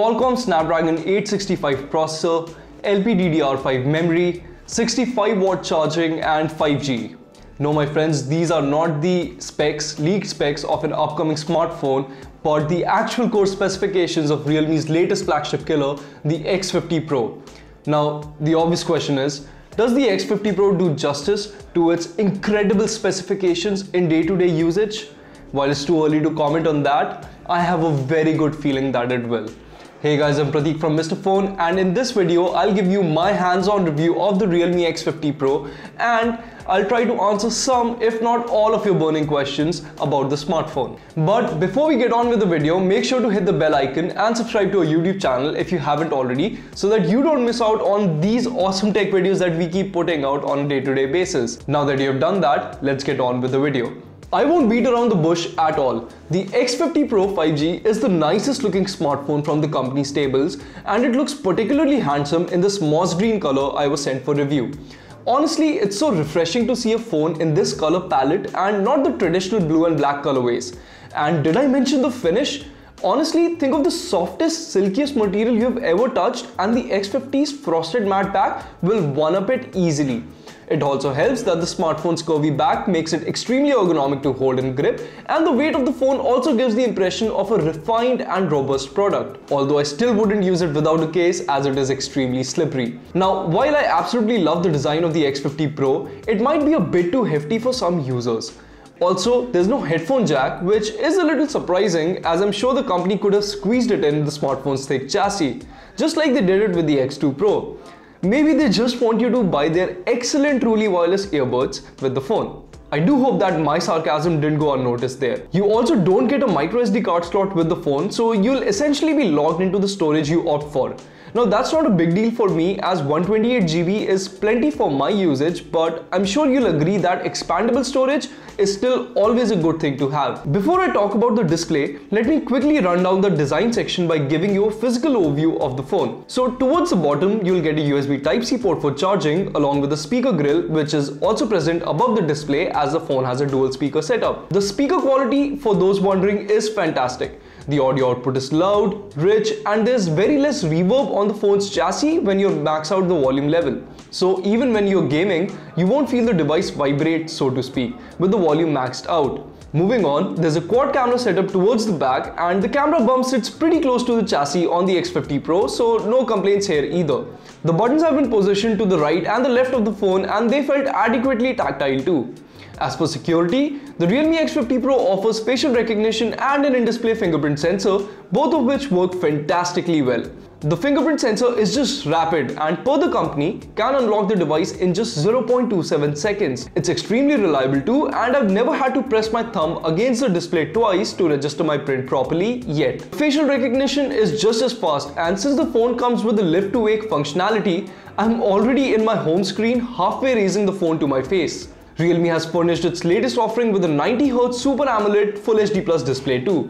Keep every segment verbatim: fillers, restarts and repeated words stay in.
Qualcomm Snapdragon eight sixty-five processor, L P D D R five memory, sixty-five watt charging and five G. No, my friends, these are not the specs, leaked specs of an upcoming smartphone, but the actual core specifications of Realme's latest flagship killer, the X fifty Pro. Now, the obvious question is, does the X fifty Pro do justice to its incredible specifications in day-to-day usage? While it's too early to comment on that, I have a very good feeling that it will. Hey guys, I'm Prateek from Mister Phone, and in this video, I'll give you my hands-on review of the Realme X fifty Pro, and I'll try to answer some, if not all, of your burning questions about the smartphone. But before we get on with the video, make sure to hit the bell icon and subscribe to our YouTube channel if you haven't already, so that you don't miss out on these awesome tech videos that we keep putting out on a day-to-day basis. Now that you've done that, let's get on with the video. I won't beat around the bush at all. The X fifty Pro five G is the nicest looking smartphone from the company's tables, and it looks particularly handsome in this moss green color I was sent for review. Honestly, it's so refreshing to see a phone in this color palette and not the traditional blue and black colorways. And did I mention the finish? Honestly, think of the softest, silkiest material you've ever touched, and the X fifty's frosted matte back will one-up it easily. It also helps that the smartphone's curvy back makes it extremely ergonomic to hold and grip, and the weight of the phone also gives the impression of a refined and robust product, although I still wouldn't use it without a case as it is extremely slippery. Now, while I absolutely love the design of the X fifty Pro, it might be a bit too hefty for some users. Also, there's no headphone jack, which is a little surprising, as I'm sure the company could have squeezed it in the smartphone's thick chassis, just like they did it with the X two Pro. Maybe they just want you to buy their excellent truly wireless earbuds with the phone. I do hope that my sarcasm didn't go unnoticed there. You also don't get a micro S D card slot with the phone, so you'll essentially be logged into the storage you opt for. Now, that's not a big deal for me, as one twenty-eight G B is plenty for my usage, but I'm sure you'll agree that expandable storage is still always a good thing to have. Before I talk about the display, let me quickly run down the design section by giving you a physical overview of the phone. So towards the bottom, you'll get a U S B type C port for charging, along with a speaker grill, which is also present above the display as the phone has a dual speaker setup. The speaker quality, for those wondering, is fantastic. The audio output is loud, rich, and there's very less reverb on the phone's chassis when you max out the volume level. So even when you're gaming, you won't feel the device vibrate, so to speak, with the volume maxed out. Moving on, there's a quad camera setup towards the back, and the camera bump sits pretty close to the chassis on the X fifty Pro, so no complaints here either. The buttons have been positioned to the right and the left of the phone, and they felt adequately tactile too. As for security, the Realme X fifty Pro offers facial recognition and an in-display fingerprint sensor, both of which work fantastically well. The fingerprint sensor is just rapid, and per the company, can unlock the device in just zero point two seven seconds. It's extremely reliable too, and I've never had to press my thumb against the display twice to register my print properly yet. Facial recognition is just as fast, and since the phone comes with the lift to wake functionality, I'm already in my home screen halfway raising the phone to my face. Realme has furnished its latest offering with a ninety hertz Super AMOLED Full H D plus display too.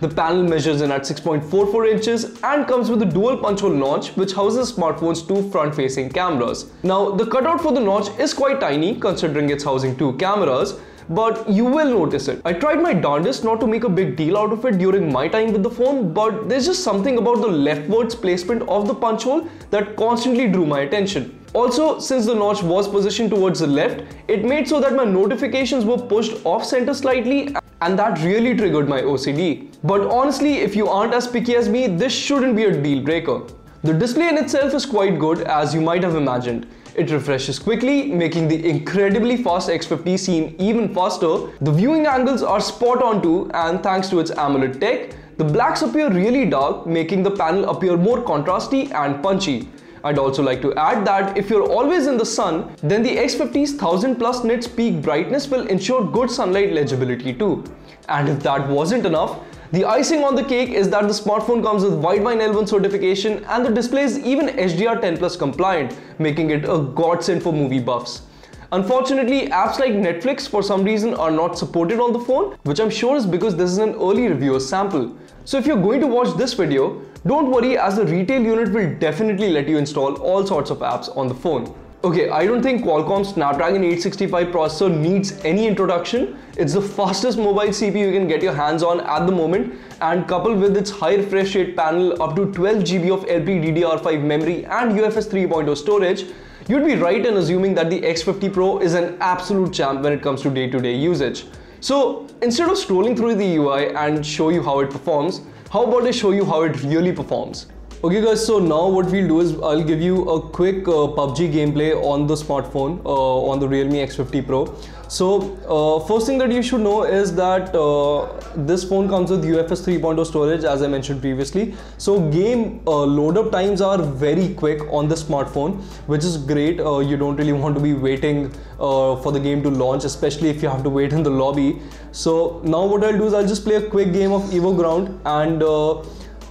The panel measures in at six point four four inches and comes with a dual punch hole notch, which houses the smartphone's two front-facing cameras. Now, the cutout for the notch is quite tiny considering it's housing two cameras, but you will notice it. I tried my darndest not to make a big deal out of it during my time with the phone, but there's just something about the leftwards placement of the punch hole that constantly drew my attention. Also, since the notch was positioned towards the left, it made so that my notifications were pushed off-center slightly, and that really triggered my O C D. But honestly, if you aren't as picky as me, this shouldn't be a deal breaker. The display in itself is quite good, as you might have imagined. It refreshes quickly, making the incredibly fast X fifty seem even faster. The viewing angles are spot on too, and thanks to its AMOLED tech, the blacks appear really dark, making the panel appear more contrasty and punchy. I'd also like to add that if you're always in the sun, then the X fifty's one thousand plus nits peak brightness will ensure good sunlight legibility too. And if that wasn't enough, the icing on the cake is that the smartphone comes with Widevine L one certification, and the display is even H D R ten plus compliant, making it a godsend for movie buffs. Unfortunately, apps like Netflix for some reason are not supported on the phone, which I'm sure is because this is an early reviewer sample. So if you're going to watch this video, don't worry, as the retail unit will definitely let you install all sorts of apps on the phone. Okay, I don't think Qualcomm's Snapdragon eight sixty-five processor needs any introduction. It's the fastest mobile C P U you can get your hands on at the moment, and coupled with its high refresh rate panel, up to twelve G B of L P D D R five memory and U F S three point oh storage, you'd be right in assuming that the X fifty Pro is an absolute champ when it comes to day-to-day usage. So instead of scrolling through the U I and show you how it performs, how about I show you how it really performs? Okay guys, so now what we'll do is I'll give you a quick uh, P U B G gameplay on the smartphone, uh, on the Realme X fifty Pro. So uh, first thing that you should know is that uh, this phone comes with U F S three point oh storage, as I mentioned previously. So game uh, load up times are very quick on the smartphone, which is great. Uh, you don't really want to be waiting uh, for the game to launch, especially if you have to wait in the lobby. So now what I'll do is I'll just play a quick game of Evo Ground, and uh,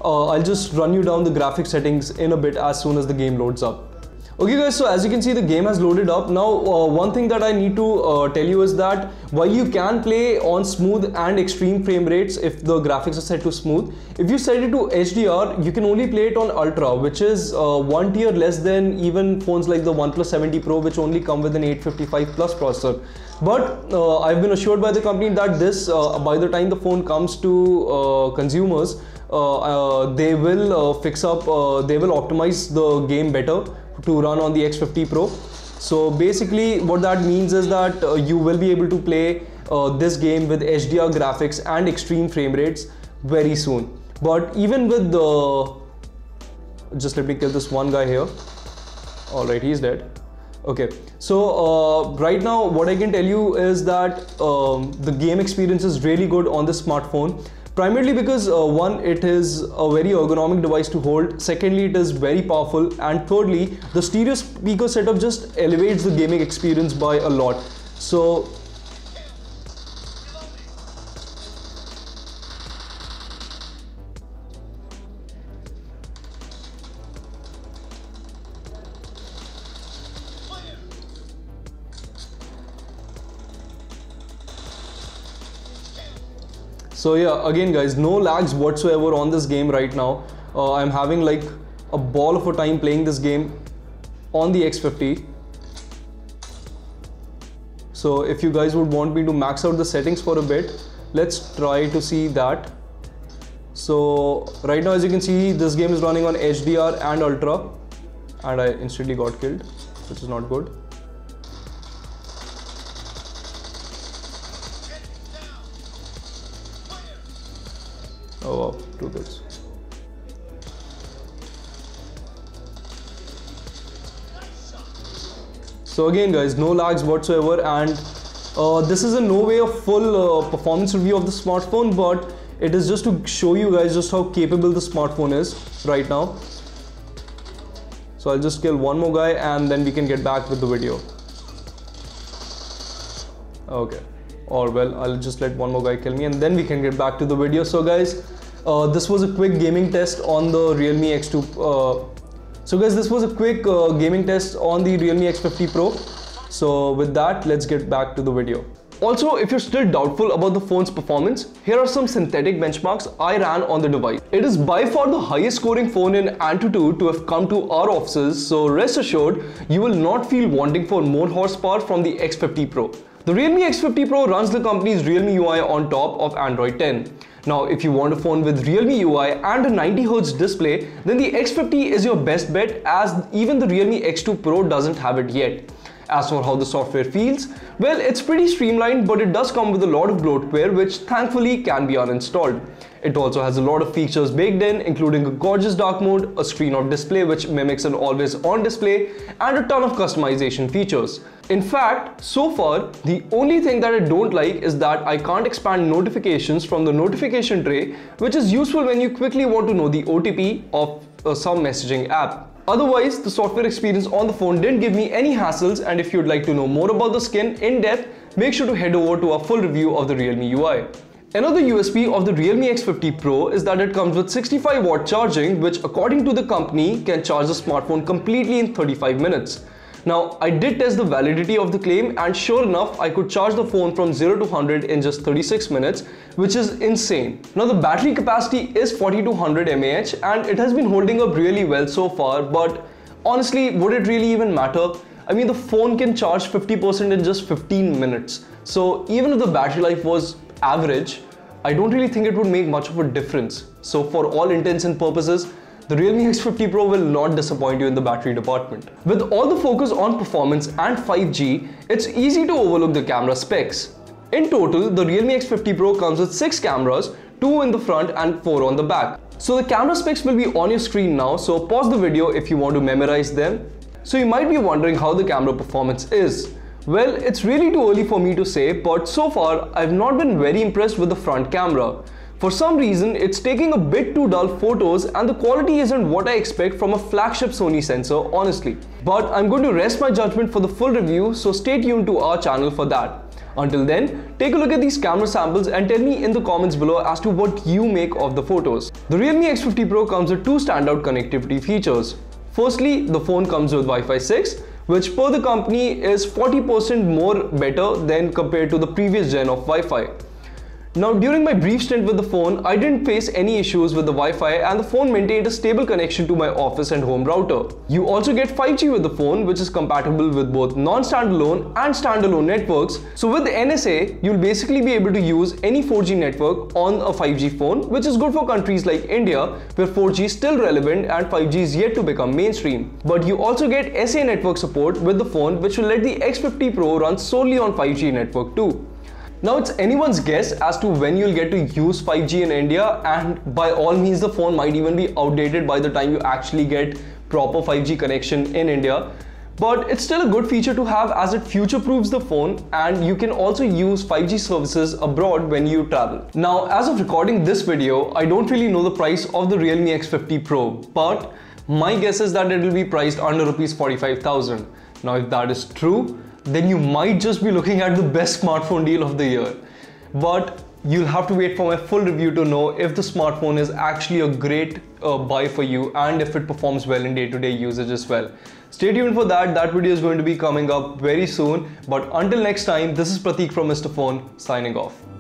Uh, I'll just run you down the graphic settings in a bit as soon as the game loads up. Okay guys, so as you can see, the game has loaded up. Now uh, one thing that I need to uh, tell you is that while you can play on smooth and extreme frame rates if the graphics are set to smooth, if you set it to H D R, you can only play it on Ultra, which is uh, one tier less than even phones like the OnePlus seven T Pro, which only come with an eight fifty-five plus processor. But uh, I've been assured by the company that this, uh, by the time the phone comes to uh, consumers, uh, uh, they will uh, fix up, uh, they will optimize the game better to run on the X fifty Pro. So basically what that means is that uh, you will be able to play uh, this game with H D R graphics and extreme frame rates very soon. But even with the, just let me kill this one guy here. Alright, he's dead. Okay, so uh, right now what I can tell you is that um, the game experience is really good on this smartphone. Primarily because uh, one, it is a very ergonomic device to hold, secondly it is very powerful, and thirdly the stereo speaker setup just elevates the gaming experience by a lot. So So yeah, again guys, no lags whatsoever on this game right now. Uh, I'm having like a ball of a time playing this game on the X fifty. So if you guys would want me to max out the settings for a bit, let's try to see that. So right now, as you can see, this game is running on H D R and Ultra, and I instantly got killed, which is not good. Oh wow, two bits. So again guys, no lags whatsoever, and uh, this is in no way a full uh, performance review of the smartphone, but it is just to show you guys just how capable the smartphone is right now. So I'll just kill one more guy and then we can get back with the video. Okay. Or well, I'll just let one more guy kill me and then we can get back to the video. So guys, uh, this was a quick gaming test on the Realme X two. Uh, so guys, this was a quick uh, gaming test on the Realme X fifty Pro. So with that, let's get back to the video. Also, if you're still doubtful about the phone's performance, here are some synthetic benchmarks I ran on the device. It is by far the highest scoring phone in Antutu to have come to our offices, so rest assured, you will not feel wanting for more horsepower from the X fifty Pro. The Realme X fifty Pro runs the company's Realme U I on top of Android ten. Now, if you want a phone with Realme U I and a ninety hertz display, then the X fifty is your best bet, as even the Realme X two Pro doesn't have it yet. As for how the software feels, well, it's pretty streamlined, but it does come with a lot of bloatware, which thankfully can be uninstalled. It also has a lot of features baked in, including a gorgeous dark mode, a screen-off display which mimics an always-on display, and a ton of customization features. In fact, so far, the only thing that I don't like is that I can't expand notifications from the notification tray, which is useful when you quickly want to know the O T P of uh, some messaging app. Otherwise, the software experience on the phone didn't give me any hassles, and if you'd like to know more about the skin in depth, make sure to head over to our full review of the Realme U I. Another U S P of the Realme X fifty Pro is that it comes with sixty-five watt charging, which according to the company can charge the smartphone completely in thirty-five minutes. Now, I did test the validity of the claim, and sure enough, I could charge the phone from zero to one hundred in just thirty-six minutes, which is insane. Now, the battery capacity is forty-two hundred milliamp hours, and it has been holding up really well so far, but honestly, would it really even matter? I mean, the phone can charge fifty percent in just fifteen minutes. So even if the battery life was average, I don't really think it would make much of a difference. So for all intents and purposes, the Realme X fifty Pro will not disappoint you in the battery department. With all the focus on performance and five G, it's easy to overlook the camera specs. In total, the Realme X fifty Pro comes with six cameras, two in the front and four on the back. So the camera specs will be on your screen now, so pause the video if you want to memorize them. So you might be wondering how the camera performance is. Well, it's really too early for me to say, but so far I've not been very impressed with the front camera. For some reason, it's taking a bit too dull photos and the quality isn't what I expect from a flagship Sony sensor, honestly. But I'm going to rest my judgment for the full review, so stay tuned to our channel for that. Until then, take a look at these camera samples and tell me in the comments below as to what you make of the photos. The Realme X fifty Pro comes with two standout connectivity features. Firstly, the phone comes with Wi-Fi six, which per the company is forty percent more better than compared to the previous gen of Wi-Fi. Now, during my brief stint with the phone, I didn't face any issues with the Wi-Fi and the phone maintained a stable connection to my office and home router. You also get five G with the phone, which is compatible with both non-standalone and standalone networks. So with the N S A, you'll basically be able to use any four G network on a five G phone, which is good for countries like India, where four G is still relevant and five G is yet to become mainstream. But you also get S A network support with the phone, which will let the X fifty Pro run solely on five G network too. Now, it's anyone's guess as to when you'll get to use five G in India, and by all means the phone might even be outdated by the time you actually get proper five G connection in India. But it's still a good feature to have as it future-proofs the phone, and you can also use five G services abroad when you travel. Now, as of recording this video, I don't really know the price of the Realme X fifty Pro, but my guess is that it will be priced under rupees forty-five thousand. Now, if that is true, then you might just be looking at the best smartphone deal of the year. But you'll have to wait for my full review to know if the smartphone is actually a great uh, buy for you and if it performs well in day-to-day usage as well. Stay tuned for that. That video is going to be coming up very soon. But until next time, this is Prateek from Mister Phone signing off.